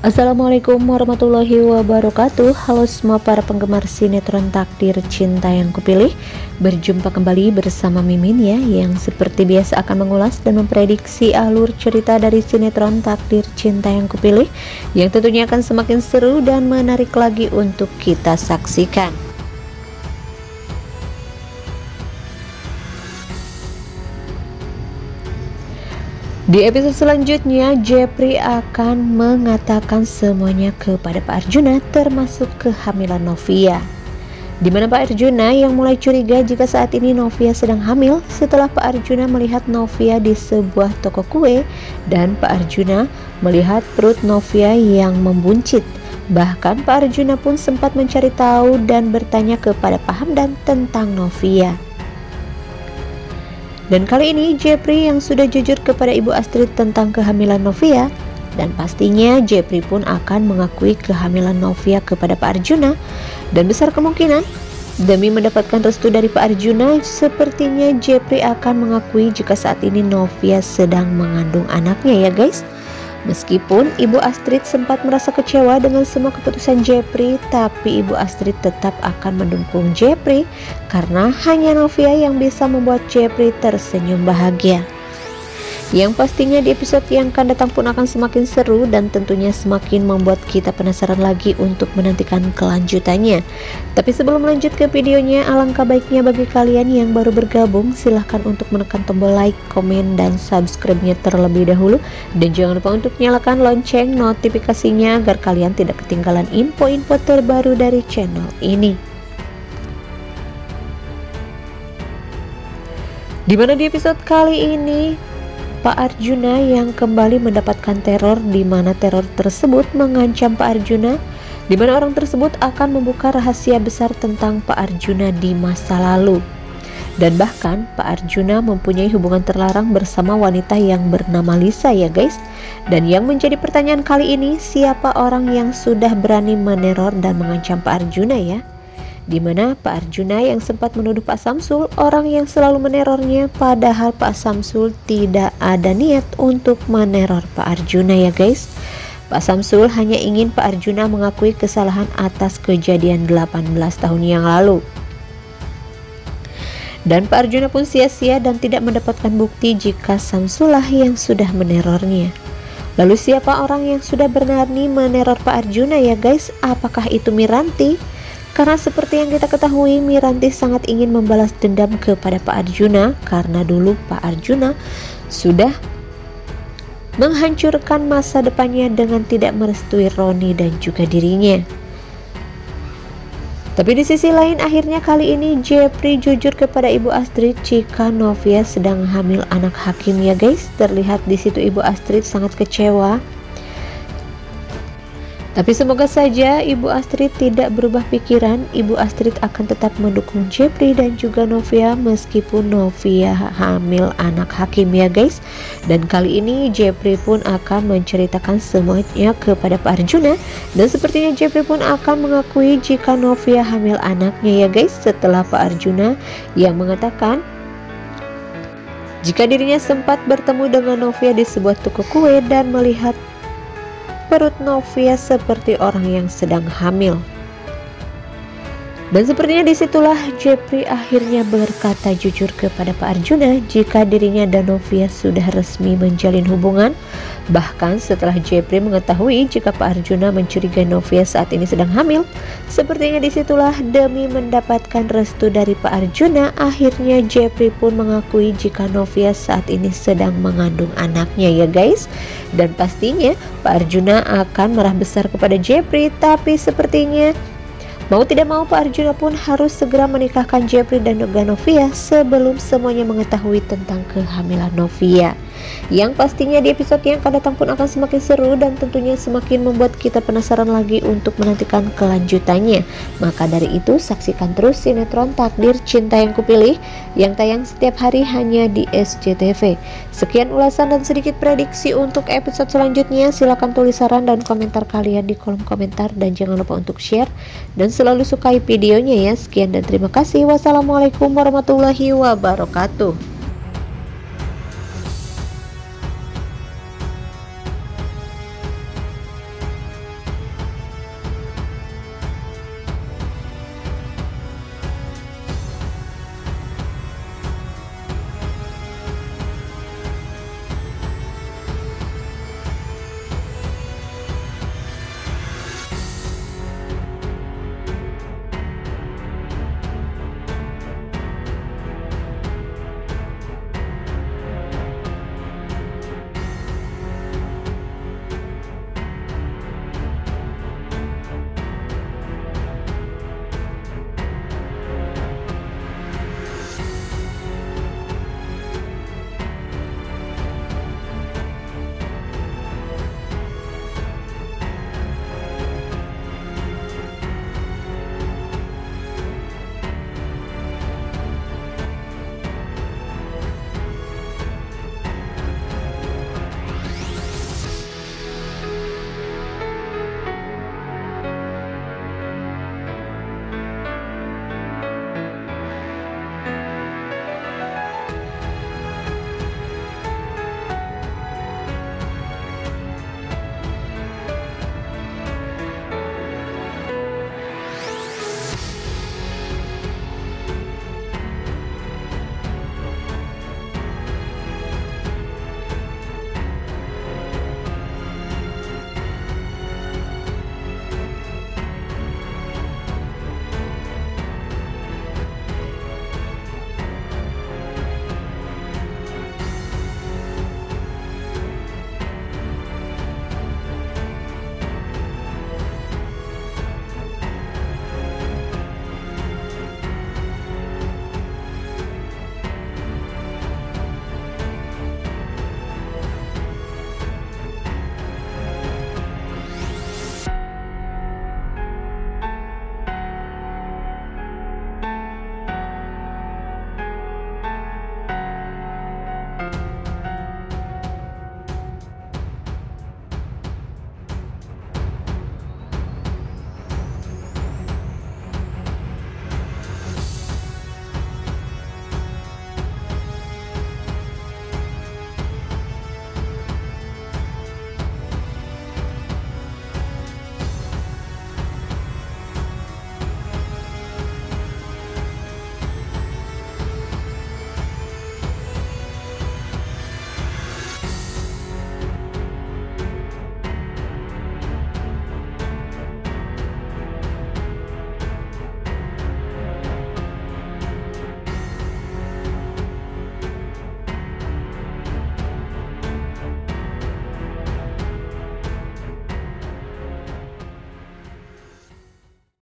Assalamualaikum warahmatullahi wabarakatuh. Halo semua para penggemar sinetron Takdir Cinta Yang Kupilih. Berjumpa kembali bersama Mimin ya, yang seperti biasa akan mengulas dan memprediksi alur cerita dari sinetron Takdir Cinta Yang Kupilih, yang tentunya akan semakin seru dan menarik lagi untuk kita saksikan. Di episode selanjutnya, Jefri akan mengatakan semuanya kepada Pak Arjuna, termasuk kehamilan Novia. Di mana Pak Arjuna yang mulai curiga jika saat ini Novia sedang hamil setelah Pak Arjuna melihat Novia di sebuah toko kue dan Pak Arjuna melihat perut Novia yang membuncit. Bahkan Pak Arjuna pun sempat mencari tahu dan bertanya kepada Pak Hamdan tentang Novia. Dan kali ini Jefri yang sudah jujur kepada Ibu Astrid tentang kehamilan Novia. Dan pastinya Jefri pun akan mengakui kehamilan Novia kepada Pak Arjuna. Dan besar kemungkinan demi mendapatkan restu dari Pak Arjuna, sepertinya Jefri akan mengakui jika saat ini Novia sedang mengandung anaknya ya guys. Meskipun Ibu Astrid sempat merasa kecewa dengan semua keputusan Jefri, tapi Ibu Astrid tetap akan mendukung Jefri karena hanya Novia yang bisa membuat Jefri tersenyum bahagia. Yang pastinya di episode yang akan datang pun akan semakin seru dan tentunya semakin membuat kita penasaran lagi untuk menantikan kelanjutannya. Tapi sebelum lanjut ke videonya, alangkah baiknya bagi kalian yang baru bergabung, silahkan untuk menekan tombol like, komen, dan subscribe-nya terlebih dahulu. Dan jangan lupa untuk nyalakan lonceng notifikasinya agar kalian tidak ketinggalan info-info terbaru dari channel ini. Dimana di episode kali ini Pak Arjuna yang kembali mendapatkan teror, di mana teror tersebut mengancam Pak Arjuna, di mana orang tersebut akan membuka rahasia besar tentang Pak Arjuna di masa lalu. Dan bahkan Pak Arjuna mempunyai hubungan terlarang bersama wanita yang bernama Lisa ya guys. Dan yang menjadi pertanyaan kali ini, siapa orang yang sudah berani meneror dan mengancam Pak Arjuna ya? Dimana Pak Arjuna yang sempat menuduh Pak Samsul orang yang selalu menerornya, padahal Pak Samsul tidak ada niat untuk meneror Pak Arjuna ya guys. Pak Samsul hanya ingin Pak Arjuna mengakui kesalahan atas kejadian 18 tahun yang lalu. Dan Pak Arjuna pun sia-sia dan tidak mendapatkan bukti jika Samsullah yang sudah menerornya. Lalu siapa orang yang sudah berani meneror Pak Arjuna ya guys? Apakah itu Miranti? Karena seperti yang kita ketahui, Miranti sangat ingin membalas dendam kepada Pak Arjuna karena dulu Pak Arjuna sudah menghancurkan masa depannya dengan tidak merestui Roni dan juga dirinya. Tapi di sisi lain, akhirnya kali ini Jefri jujur kepada Ibu Astrid jika Novia sedang hamil anak Hakim ya guys. Terlihat di situ Ibu Astrid sangat kecewa. Tapi semoga saja Ibu Astrid tidak berubah pikiran. Ibu Astrid akan tetap mendukung Jefri dan juga Novia meskipun Novia hamil anak Hakim ya guys. Dan kali ini Jefri pun akan menceritakan semuanya kepada Pak Arjuna. Dan sepertinya Jefri pun akan mengakui jika Novia hamil anaknya ya guys, setelah Pak Arjuna yang mengatakan jika dirinya sempat bertemu dengan Novia di sebuah toko kue dan melihat perut Novia seperti orang yang sedang hamil. Dan sepertinya disitulah Jefri akhirnya berkata jujur kepada Pak Arjuna jika dirinya dan Novia sudah resmi menjalin hubungan. Bahkan setelah Jefri mengetahui jika Pak Arjuna mencurigai Novia saat ini sedang hamil, sepertinya disitulah demi mendapatkan restu dari Pak Arjuna, akhirnya Jefri pun mengakui jika Novia saat ini sedang mengandung anaknya ya guys. Dan pastinya Pak Arjuna akan marah besar kepada Jefri, tapi sepertinya mau tidak mau Pak Arjuna pun harus segera menikahkan Jefri dan Novia sebelum semuanya mengetahui tentang kehamilan Novia. Yang pastinya di episode yang akan datang pun akan semakin seru dan tentunya semakin membuat kita penasaran lagi untuk menantikan kelanjutannya. Maka dari itu, saksikan terus sinetron Takdir Cinta Yang Kupilih yang tayang setiap hari hanya di SCTV. Sekian ulasan dan sedikit prediksi untuk episode selanjutnya. Silahkan tulis saran dan komentar kalian di kolom komentar dan jangan lupa untuk share dan selalu sukai videonya ya. Sekian dan terima kasih. Wassalamualaikum warahmatullahi wabarakatuh.